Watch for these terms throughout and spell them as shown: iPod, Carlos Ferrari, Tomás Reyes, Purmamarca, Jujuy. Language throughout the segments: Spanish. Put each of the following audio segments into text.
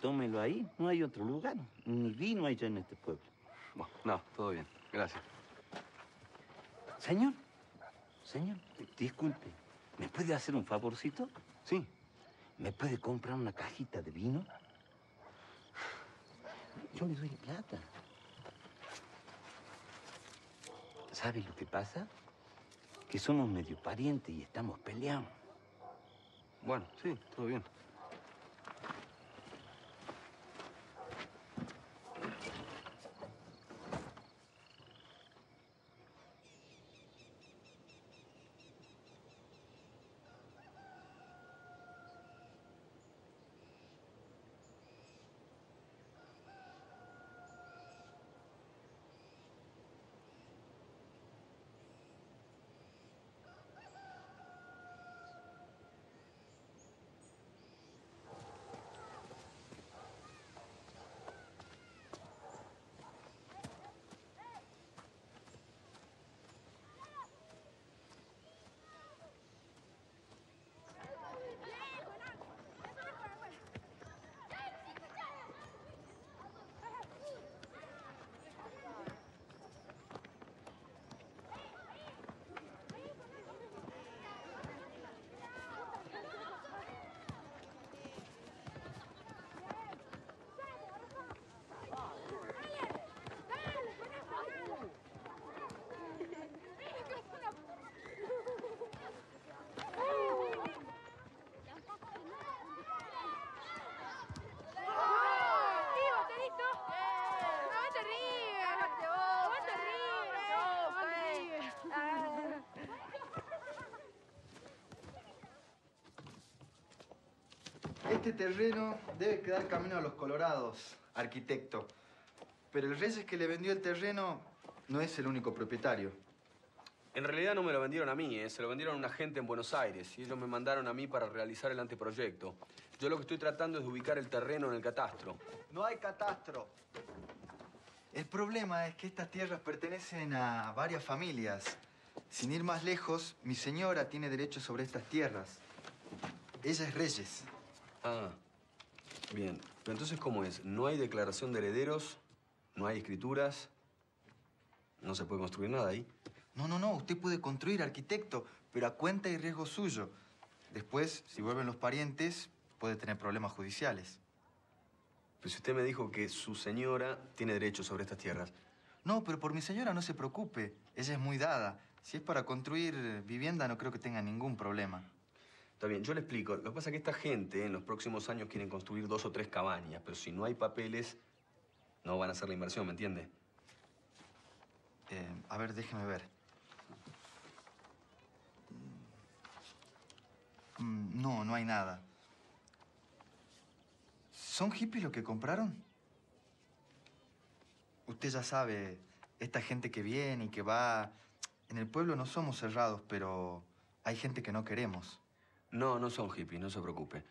Tómelo ahí, no hay otro lugar. Ni vino hay ya en este pueblo. Bueno, no, todo bien. Gracias. Señor, disculpe, ¿me puede hacer un favorcito? Sí. ¿Me puede comprar una cajita de vino? Yo le doy plata. ¿Sabe lo que pasa? Que somos medio parientes y estamos peleados. Bueno, sí, todo bien. Este terreno debe quedar camino a los Colorados, arquitecto. Pero el Reyes que le vendió el terreno no es el único propietario. En realidad no me lo vendieron a mí, se lo vendieron a una gente en Buenos Aires y ellos me mandaron a mí para realizar el anteproyecto. Yo lo que estoy tratando es de ubicar el terreno en el catastro. No hay catastro. El problema es que estas tierras pertenecen a varias familias. Sin ir más lejos, mi señora tiene derecho sobre estas tierras. Ella es Reyes. Ah, bien. Pero entonces, ¿cómo es? No hay declaración de herederos, no hay escrituras, no se puede construir nada ahí. No, no, no. Usted puede construir, arquitecto, pero a cuenta y riesgo suyo. Después, si vuelven los parientes, puede tener problemas judiciales. Pero si usted me dijo que su señora tiene derecho sobre estas tierras. No, pero por mi señora no se preocupe. Ella es muy dada. Si es para construir vivienda, no creo que tenga ningún problema. Está bien, yo le explico. Lo que pasa es que esta gente en los próximos años quieren construir 2 o 3 cabañas, pero si no hay papeles, no van a hacer la inversión, ¿me entiende? A ver, déjeme ver. No, no hay nada. ¿Son hippies los que compraron? Usted ya sabe, esta gente que viene y que va... En el pueblo no somos cerrados, pero hay gente que no queremos. No, no son hippies, no se preocupe.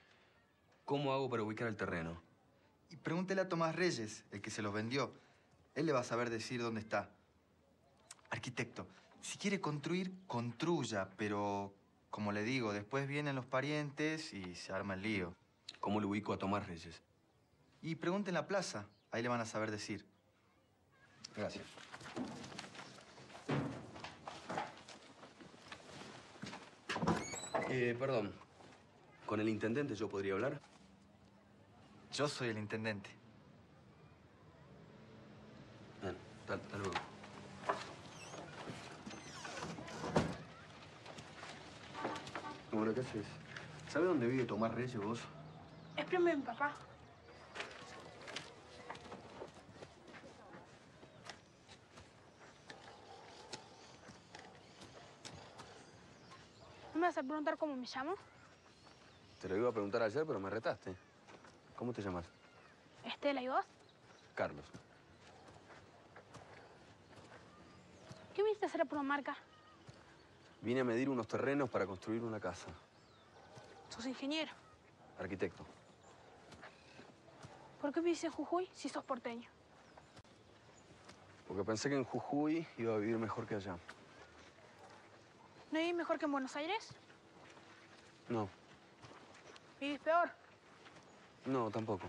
¿Cómo hago para ubicar el terreno? Y pregúntele a Tomás Reyes, el que se los vendió. Él le va a saber decir dónde está. Arquitecto, si quiere construir, construya, pero, como le digo, después vienen los parientes y se arma el lío. ¿Cómo le ubico a Tomás Reyes? Y pregunte en la plaza, ahí le van a saber decir. Gracias. Perdón, ¿con el intendente yo podría hablar? Yo soy el intendente. Bien, hasta luego. Bueno, ¿qué haces? ¿Sabes dónde vive Tomás Reyes vos? Es primo de mi papá. ¿Me vas a preguntar cómo me llamo? Te lo iba a preguntar ayer, pero me retaste. ¿Cómo te llamas? Estela, ¿y vos? Carlos. ¿Qué viniste a hacer a Purmamarca? Vine a medir unos terrenos para construir una casa. ¿Sos ingeniero? Arquitecto. ¿Por qué vivís en Jujuy si sos porteño? Porque pensé que en Jujuy iba a vivir mejor que allá. ¿No vivís mejor que en Buenos Aires? No. ¿Vivís peor? No, tampoco.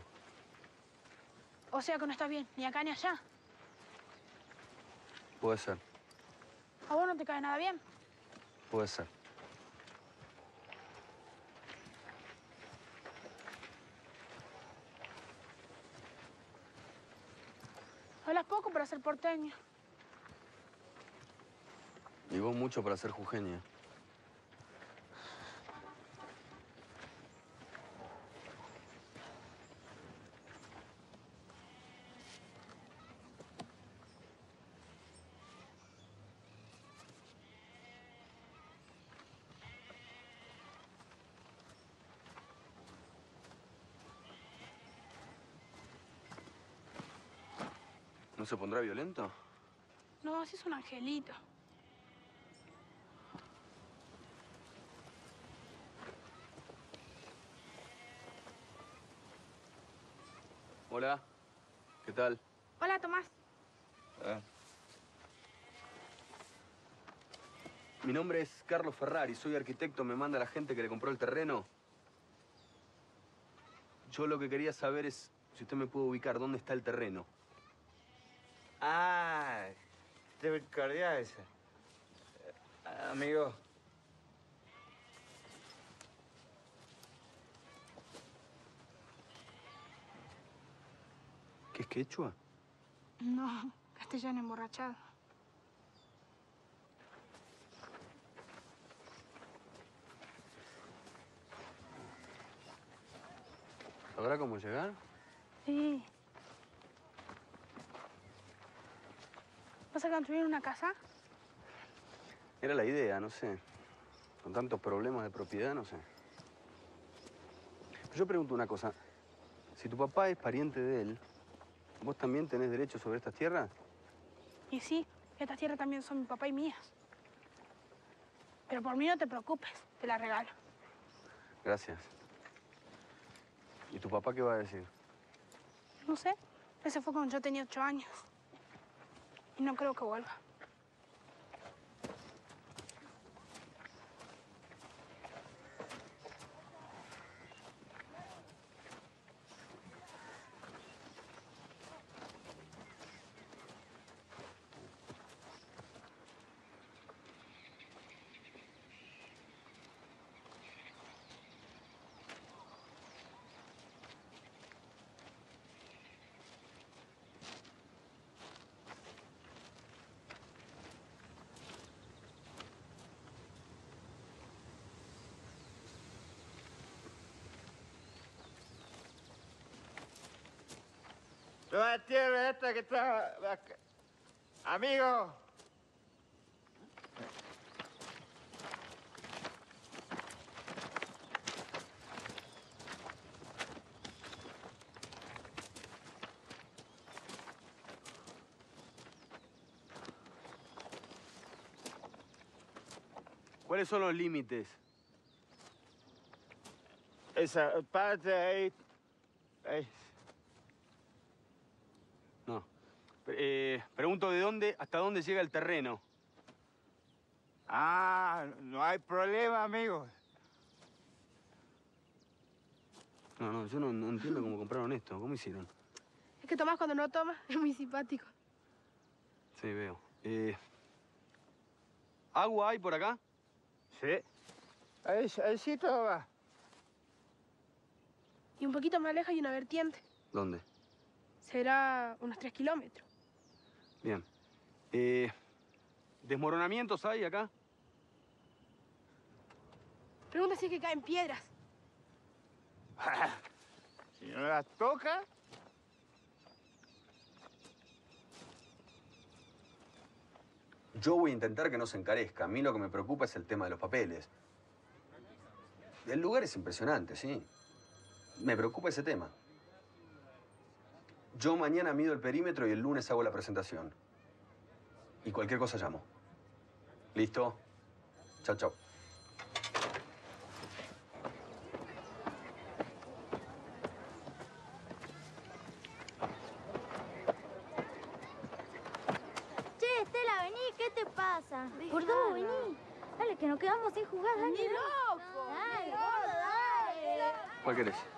O sea que no estás bien, ni acá ni allá. Puede ser. ¿A vos no te cae nada bien? Puede ser. Hablas poco para ser porteño. Y vos mucho para ser jujeña. ¿No se pondrá violento? No, si es un angelito. Hola, ¿qué tal? Hola, Tomás. Mi nombre es Carlos Ferrari, soy arquitecto, me manda la gente que le compró el terreno. Yo lo que quería saber es si usted me puede ubicar, ¿dónde está el terreno? Ah, taquicardia esa. Amigo. ¿Qué es quechua? No, castellano emborrachado. ¿Sabrá cómo llegar? Sí. ¿Vas a construir una casa? Era la idea, no sé. Con tantos problemas de propiedad, no sé. Pero yo pregunto una cosa. Si tu papá es pariente de él, ¿vos también tenés derecho sobre estas tierras? Y sí, estas tierras también son mi papá y mías. Pero por mí no te preocupes, te las regalo. Gracias. ¿Y tu papá qué va a decir? No sé. Ese fue cuando yo tenía 8 años. Y no creo que vuelva. La tierra esta que está acá. Amigo. ¿Cuáles son los límites? Esa parte ahí. Ahí. No. Pregunto de dónde, hasta dónde llega el terreno. Ah, no hay problema, amigo. No, yo no entiendo cómo compraron esto. ¿Cómo hicieron? Es que Tomás cuando no toma es muy simpático. Sí, veo. ¿Agua hay por acá? Sí. Ahí sí todo va. Y un poquito más lejos hay una vertiente. ¿Dónde? Será unos 3 kilómetros. Bien. ¿Desmoronamientos hay acá? Pregunta si es que caen piedras. Si no las toca... Yo voy a intentar que no se encarezca. A mí lo que me preocupa es el tema de los papeles. El lugar es impresionante, sí. Me preocupa ese tema. Yo mañana mido el perímetro y el lunes hago la presentación. Y cualquier cosa llamo. ¿Listo? Chao, chao. Che, Estela, vení. ¿Qué te pasa? Por favor, vení. Dale, que nos quedamos sin jugar. Dale, loco. Dale, gordo, dale. ¿Cuál querés?